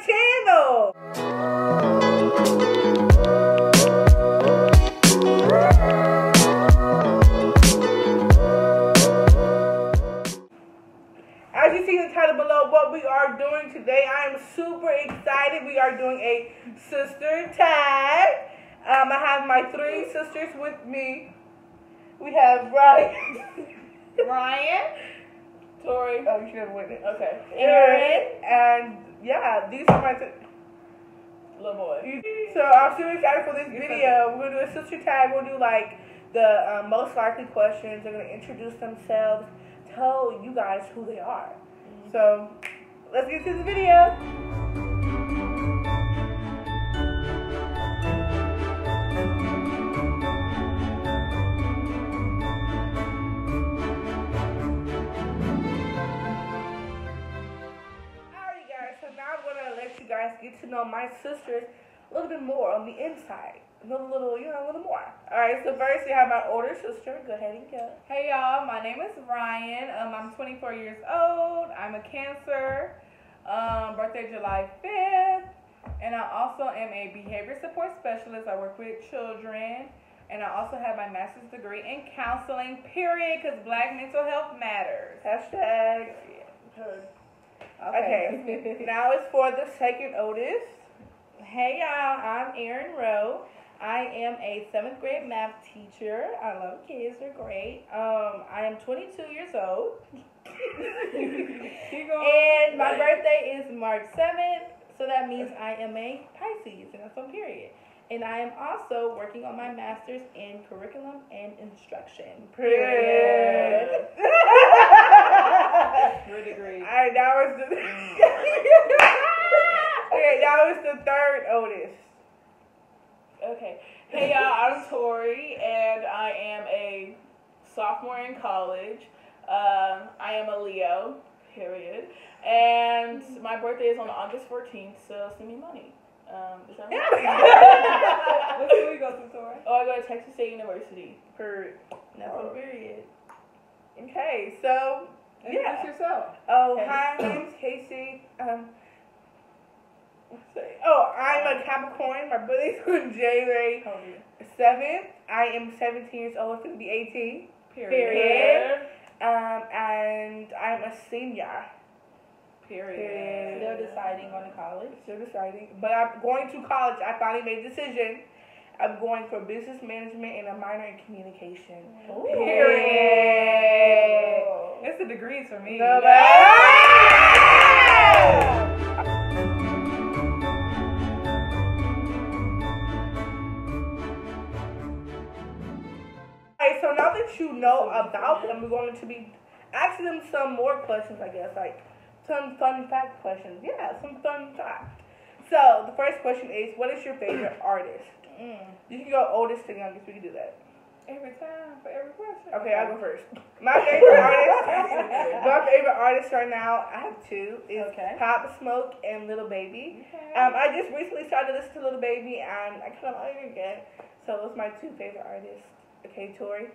my channel. As you see in the title below, what we are doing today, I am super excited. We are doing a sister tag. I have my three sisters with me. We have Ryan. Tori. Oh, you should have witnessed. Okay. Erin. And yeah, these are my little boys. So I'm super excited for this video. We're gonna do a sister tag. We'll do like the most likely questions. They're gonna introduce themselves, tell you guys who they are. So let's get to the video. Get to know my sisters a little bit more on the inside, a little more. All right, so first we have my older sister. Go ahead and go. Hey y'all, my name is Ryan. I'm 24 years old. I'm a Cancer. Birthday July 5th, and I also am a behavior support specialist. I work with children, and I also have my master's degree in counseling. Period, because Black mental health matters. Hashtag. Good. Okay, now it's for the second oldest. Hey y'all, I'm Erin Rowe. I am a 7th grade math teacher. I love kids, they're great. I am 22 years old. And my birthday is March 7th, so that means I am a Pisces, and that's on period. And I am also working on my master's in curriculum and instruction. Period. Your degree. Alright, now it's the okay, now it's the third oldest. Okay. Hey y'all, I'm Tori, and I am a sophomore in college. I am a Leo, period. And my birthday is on August 14th, so send me money. Is that right? What school you go to, Tori? Oh, I go to Texas State University. Period. No, period. Okay, so introduce yourself. Oh, hey. Hi, my name's Casey. I'm a Capricorn. My birthday's on January 7th. I am 17 years old. It's going to be 18. Period. And I'm a senior. Period. Still deciding on the college. Still deciding. But I'm going to college. I finally made a decision. I'm going for business management and a minor in communication. Ooh. Period. It's the degrees for me. No, yeah. Alright, so now that you know about them, we're going to be asking them some more questions, I guess, like some fun fact questions. Yeah, some fun facts. So the first question is, what is your favorite artist? You can go oldest to youngest. We can do that. Every time, for every question. Okay, I'll go first. My favorite artist, my favorite artists right now, I have two. It's Pop Smoke and Lil Baby. Okay. I just recently started listening to Lil Baby, and I kind of like it again. So those are my two favorite artists. Okay, Tori.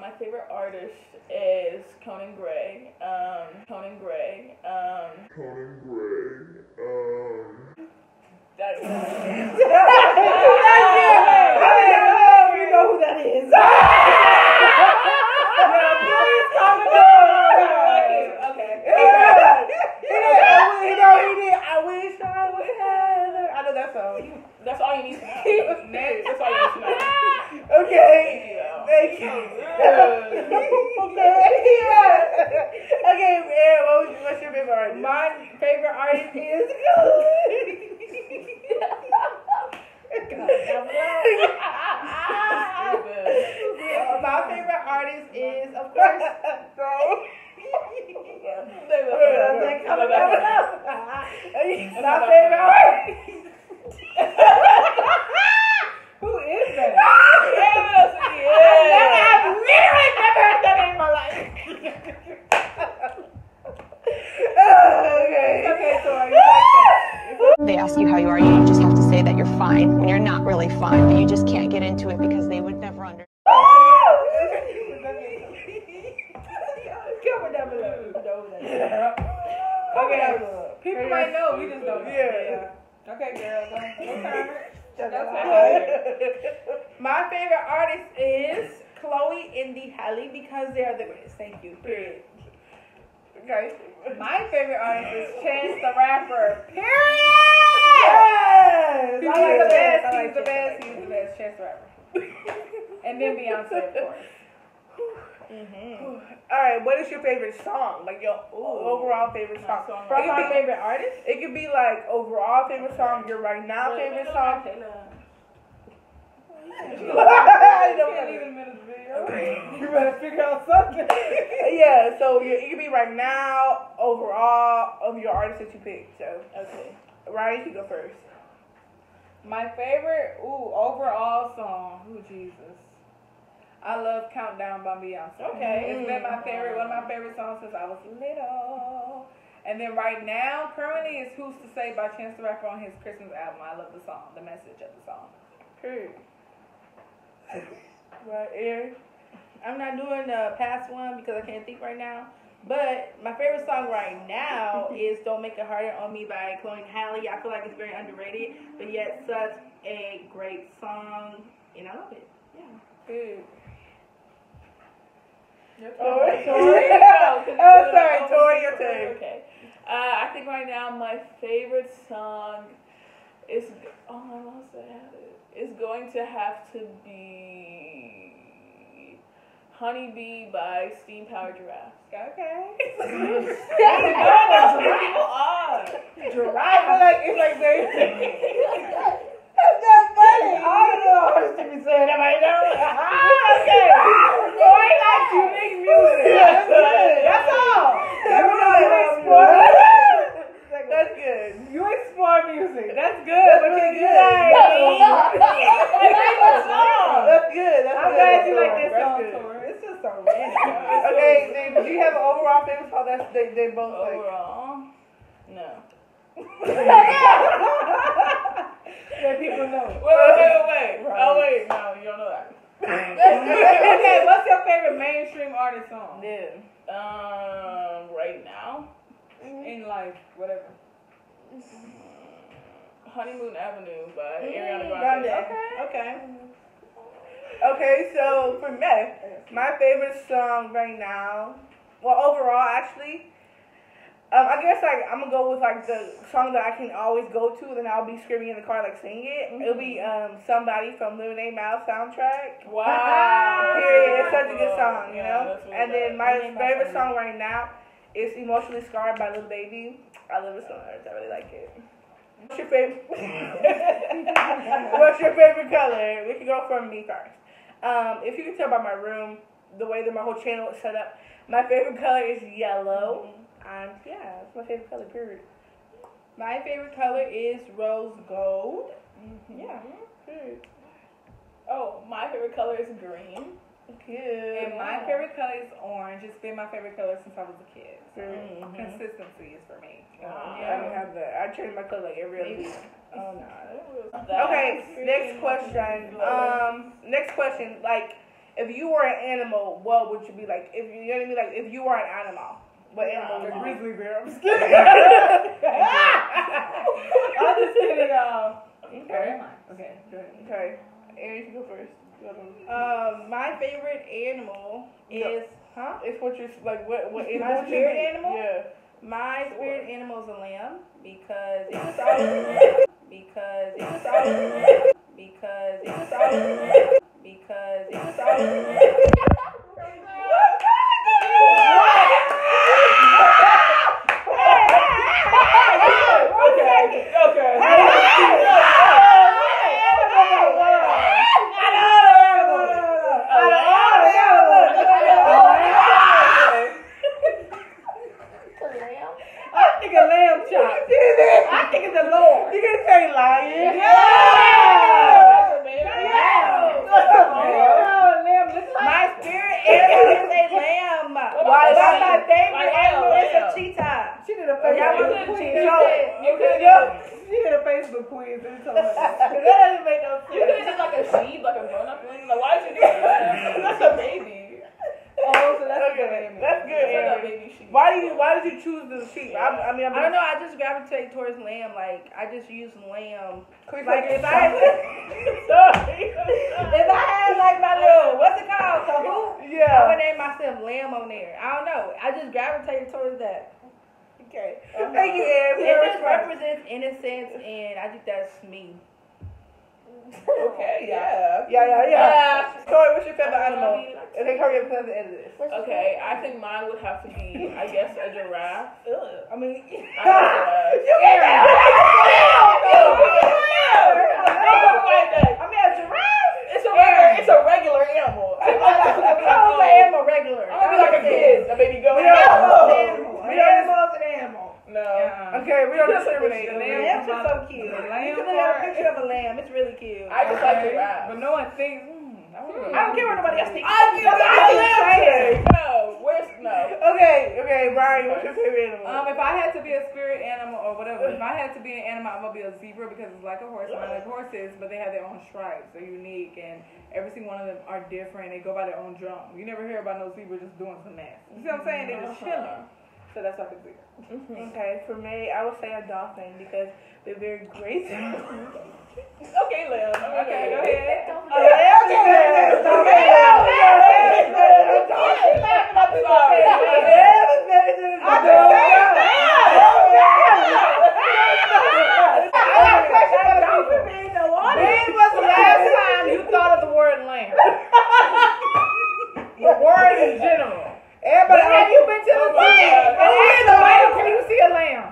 My favorite artist is Conan Gray. That's who that is. I wish I would have. I know that song. That's all you need to know. That's all you need to know. Okay. Thank you. Okay, man. What's your favorite artist? My favorite artist is. My favorite artist is, of course, Bro. My favorite artist. Who is that? I've literally never heard that name in my life. Okay, sorry. They ask you how you are, you just have to say that you're fine when you're not really fine, but you just can't get into it because they would never understand. Okay. up. People might know, we just don't know. Yeah. Yeah. Okay, girl, go ahead. My favorite artist is Chloe x Halle because they are the greatest. Thank you. Period. Okay. My favorite artist is Chance the Rapper. Period. Yes. He's the best. He's the best. He's the best. Chance the Rapper. And then Beyonce, of course. Mm-hmm. All right, what is your favorite song? Like your overall favorite song? From my favorite artist? It could be like overall favorite song, your right now favorite song. You better figure out something. Yeah, so it could be right now, overall, of your artist that you picked. So okay. Ryan, you go first. My favorite overall song. Oh Jesus. I love Countdown by Beyoncé. Okay. It's been my favorite, one of my favorite songs since I was little. And then right now, currently, it's Who's to Say by Chance the Rapper on his Christmas album. I love the song, the message of the song. Period. Well, Eric, I'm not doing the past one because I can't think right now. But my favorite song right now is Don't Make It Harder on Me by Chloe x Halle. I feel like it's very underrated, but yet such a great song, and I love it. Yeah. Good. Tori. Sorry, Tori, your turn. Okay. I think right now my favorite song is It's going to have to be Honeybee by Steam Powered Giraffe. Okay. Giraffe. I feel like it's like they. That's not funny. I don't know how to be saying that right now. Okay. Boy, like unique music. That's good. That's all. That's good. You explore music. That's good. That's really good. That's good. I'm glad you like this song, Tori. It's just so random. Okay, do you have an overall favorite song that they both like? Overall? No. That people know. Wait. Oh, wait. No, you don't know that. Okay, what's your favorite mainstream artist song? Yeah. Right now? In life, whatever. Honeymoon Avenue by Ariana Grande. Okay. Okay, so for me, my favorite song right now, well, overall, actually, I guess like I'm gonna go with like the song that I can always go to, and I'll be screaming in the car like sing it. It'll be Somebody from Lemonade Mouth soundtrack. Wow, period. It's such a good song, you know. Really and then my favorite song right now is Emotionally Scarred by Lil Baby. I love this song. I really like it. What's your favorite? What's your favorite color? We can go from me first. If you can tell by my room, the way that my whole channel is set up, my favorite color is yellow. Mm-hmm. Yeah, it's my favorite color, period. My favorite color is rose gold. Mm-hmm. Yeah, period. Oh, my favorite color is green. Good. And my favorite color is orange. It's been my favorite color since I was a kid. So consistency is for me. Yeah. I don't have that. I change my color like every other week. Oh, no. Okay, next question. Next question. Like, if you were an animal, what would you be like? If you know what I mean? Like, if you were an animal. But animal, the grizzly bear. I'm just kidding. I'm just kidding. Okay. Okay. Aries, you go first. My favorite animal is It's what you're like. What is my spirit animal? Yeah. My spirit animal is a lamb because it's always. Oh, so that's okay. Good. That's good. Yeah. Up, baby. Why did you choose this sheep? Yeah. I don't know. I just gravitate towards lamb. Like I just use lamb. Like if I had like my little what's it called? Tahoo? Yeah. I would name myself lamb on there. I don't know. I just gravitated towards that. Okay. Uh-huh. Thank you, Ed. It just represents innocence, and I think that's me. Okay, yeah. Corey, what's your favorite animal? And then hurry up and the end of this. Okay, I think mine would have to be, I guess, a giraffe. Ugh. You get it! A giraffe? It's a regular animal. I am a regular. I'm like a kid. A baby goat. We don't know it's an animal. No. Yeah. Okay, we don't discriminate. Lambs are so cute. You can have a picture of a lamb. It's really cute. I just like giraffes. But no one thinks. I don't care what nobody else thinks. I think No. Okay, Brian, what's your favorite animal? If I had to be a spirit animal or whatever, if I had to be an animal, I'm gonna be a zebra because it's like a horse. I like horses, but they have their own stripes. They're unique, and every single one of them are different. They go by their own drum. You never hear about no zebra just doing some mess. You see what I'm saying? They're just chilling. So that's what I could do. Okay, for me, I would say a dolphin because they're very graceful. Okay, Lil. Okay, go ahead. When was the last time you thought of the word lamb? The word in general. Everybody, have you been to the zoo? Can you see a lamb?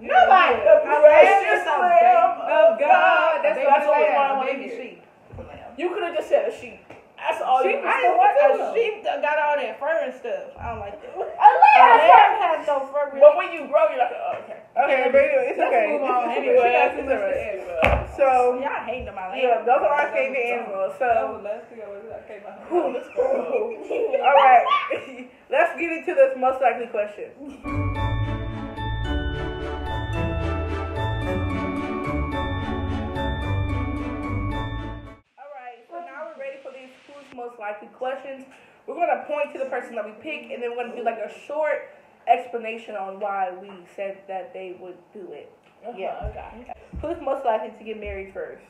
Nobody. The precious lamb of God. That's what I want to hear. You could have just said a sheep. That's all sheep, you could have said. A sheep that got all that fur and stuff. I don't like that. A lamb has no fur. Really. But when you grow, you're like, oh, okay. Okay, but anyway, it's okay. Let's move on. Anyway. So y'all hating on my land. Yeah, those are our favorite animals. So let's see what I came out. All right, let's get into this most likely question. All right, so now we're ready for these who's most likely questions. We're gonna point to the person that we pick, and then we're gonna do like a short explanation on why we said that they would do it. Yeah. Okay. Who's most likely to get married first?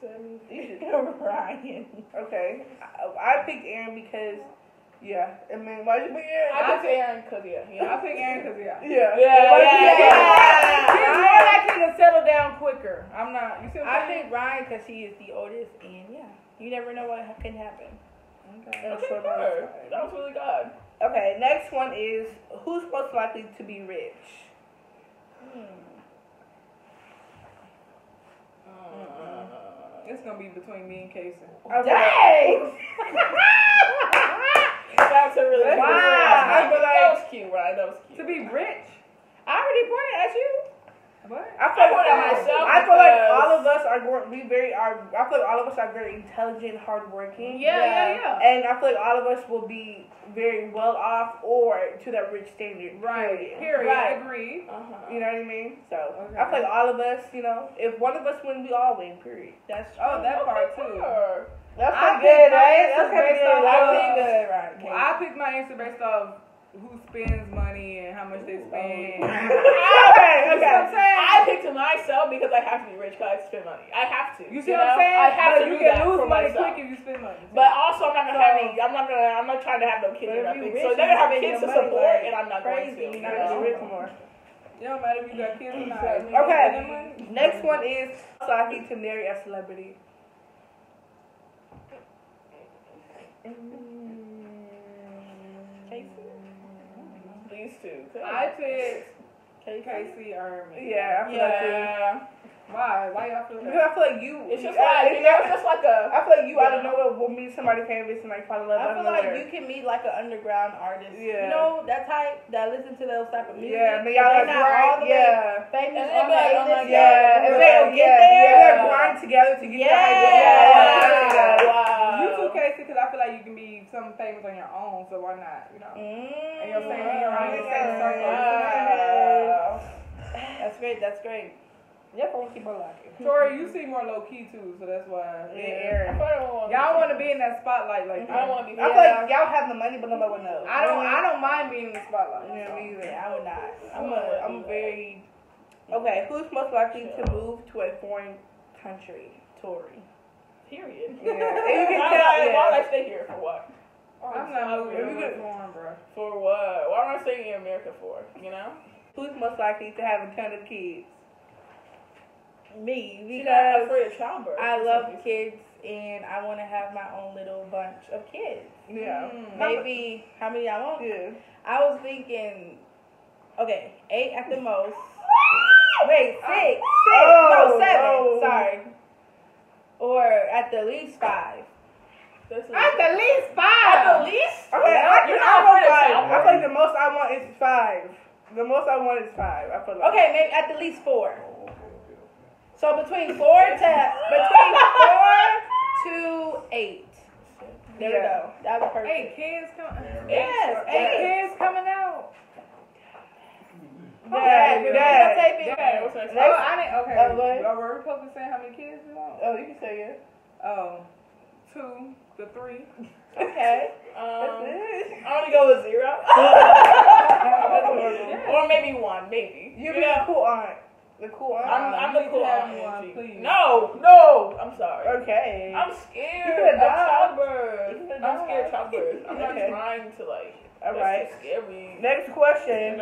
Ryan. Okay. I picked Aaron because, yeah. I mean, why'd you pick Aaron? I picked Aaron because, yeah. I picked Aaron because, yeah. Yeah. Yeah. He's more likely to settle down quicker. I'm not. You see what I picked Ryan because he is the oldest, and, yeah. You never know what can happen. Okay. That was really good. Okay, next one is, who's most likely to be rich? It's gonna be between me and Casey. Dang! That's a really good one. Wow. That was cute, right? That was cute. To be rich? I already pointed at you. What? I feel like all of us are very intelligent, hardworking. Yeah. And I feel like all of us will be very well off or to that rich standard. Right. Period. Right. I agree. Uh-huh. You know what I mean? So okay. I feel like all of us, you know, if one of us win, we all win. Period. That's true. Oh, that part too. That's not good, right? That's good. I picked my answer based off who spends money and how much they spend. Okay. I picked myself because I have to be rich because I spend money. I have to. You see what I'm saying? I have to. You can lose money quick if you spend money. But also, I'm not trying to have no kids or nothing. So they're gonna have kids to support, and I'm not going to. Not to be rich more. It don't matter if you got kids or not. Okay. Next one is so I need to marry a celebrity. These two. I picked Kaci or me. Yeah, I feel like you. Why? Why y'all feel like? Because I feel like you. It's just like it's just like a. I feel like you. Yeah. I don't know what will meet somebody famous and like fall in love. I feel like you can meet like an underground artist. Yeah. You know that type that listen to those type of music. Yeah, but y'all are grind. Yeah. Famous. Yeah. And they'll get there. They're grind together to get there. Wow. You too, Kaci, because I feel like you can be something famous on your own, so why not? You know, and you're saying you're on your own. That's great. Definitely keep her locked. Tori, you seem more low key too, so that's why. Yeah. Y'all want to be in that spotlight like that. I want to be. I feel like y'all have the money, but nobody would know. I don't mind being in the spotlight. You know what I mean? I would not. I'm very. Okay, who's most likely to move to a foreign country? Tori. Period. Yeah. And you can tell. Why would I stay here for what? I'm not moving to foreign, bro. For what? Why am I staying in America for? You know? Who's most likely to have a ton of kids? Me, because I love kids and I want to have my own little bunch of kids. Yeah. Maybe how many I want? Yeah. I was thinking, okay, 8 at the most. Wait, 6. Oh, 7. Oh. Sorry. Or at the least 5. At the least? Okay, I feel like the most I want is 5. The most I want is 5. I feel like. Okay, maybe at the least 4. So between four to eight. There we go. That was perfect. 8 kids coming. Yes, 8 kids coming out. Dad. Are we supposed to say how many kids we want? Oh, you can say it. Oh, 2 to 3. Okay. That's it. I only go with 0. Or maybe 1. Maybe you be a cool aunt. The cool aunt. I'm the cool aunt. No. I'm sorry. Okay. I'm scared. I'm scared childbirth. I'm not trying to like. All right. That's scary. Next question.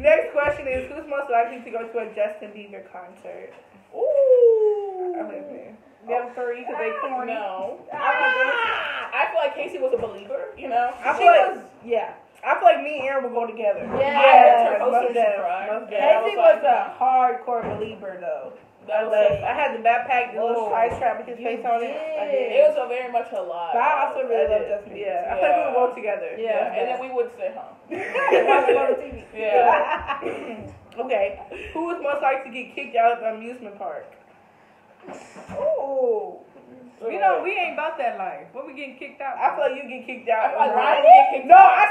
Next question is who's most likely to go to a Justin Bieber concert? Ooh. Them 3 because they corny. No. I feel like Casey was a believer. You know. I feel like me and Aaron will go together. Yeah, most definitely. Casey was a hardcore believer, though. I had the backpack, the little ice strap with his face on it. I did. It was a very much a lot. But I also really loved Justin Bieber. Yeah, I feel like we would go together. Yeah, and then we would sit home. Yeah. Okay, who is most likely to get kicked out of the amusement park? Ooh. You know, we ain't about that life. What we getting kicked out? I feel like you get kicked out. I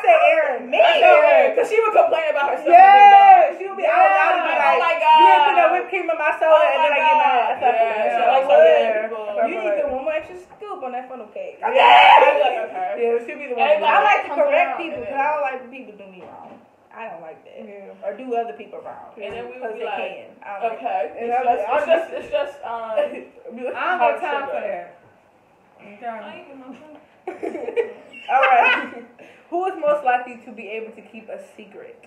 said Erin. Me? Because she would complain about herself. Yeah, she would be out loud and be like, oh my God. You ain't put no whipped cream in my soda and then I get mad. You need to do one more extra scoop on that funnel cake. Okay. Yeah, she'll be the one. I like to correct people because I don't like when people do me wrong. I don't like that. Yeah. Or do other people wrong. And then we would be like, okay. I don't have time for that. All right. Who is most likely to be able to keep a secret?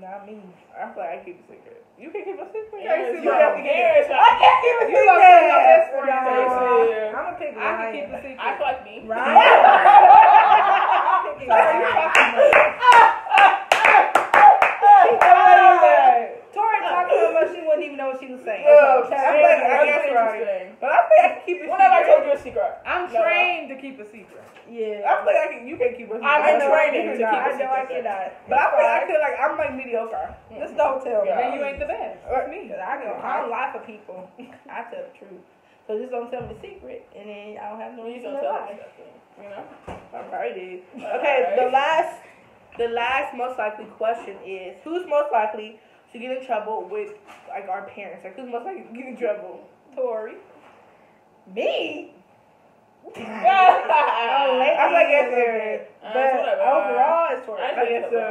Not me. I feel like I keep a secret. You can keep a secret. I can't keep a secret. I'm a pick. I can keep a secret. I feel like me. Right. Tori talked so much she wouldn't even know what she was saying. But I think I can keep a secret. Whenever I told you a secret, I'm trained to keep a secret. Yeah, I feel like you can keep a secret. I'm trained to keep a secret. I know I cannot. But I feel like I'm like mediocre. Just don't tell me. And you ain't the best. Or me. I don't lie for people. I tell the truth. So just don't tell me the secret, and then I don't have no reason to lie. You know. Alrighty. Okay. The last most likely question is who's most likely to get in trouble with like our parents? Like who's most likely to get in trouble? Tori. Me? I'm like, yes, Aaron. But overall, it's Tori. I guess so.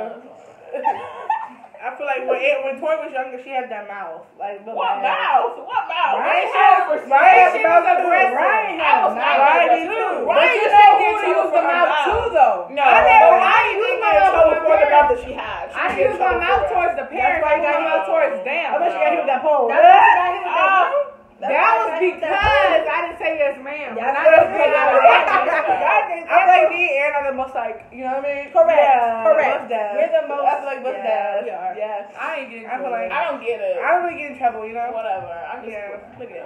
I feel like when Tori was younger, she had that mouth. Like, what mouth? What mouth? She was aggressive. I was aggressive too. She was the mouth too, though. No, I didn't use my mouth for the mouth that she had. I used my mouth towards the parents. I got my mouth towards them. I bet she got hit with that pole. That was because I didn't say yes, ma'am. I like me and I'm the most like, you know what I mean? Correct. We're the most. I feel like most dads. We are. Yes. I ain't getting trouble. I feel like I don't get it. I don't really get in trouble, you know? Whatever. I'm just look at it.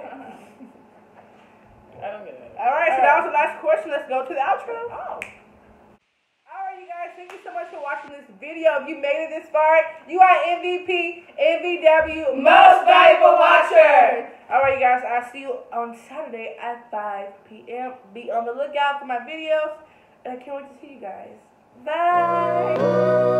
I don't get it. Alright, so that was the last question. Let's go to the outro. Oh. Thank you so much for watching this video. If you made it this far, you are MVP, MVW, Most Valuable Watcher. All right, you guys, I'll see you on Saturday at 5 p.m. Be on the lookout for my videos, and I can't wait to see you guys. Bye.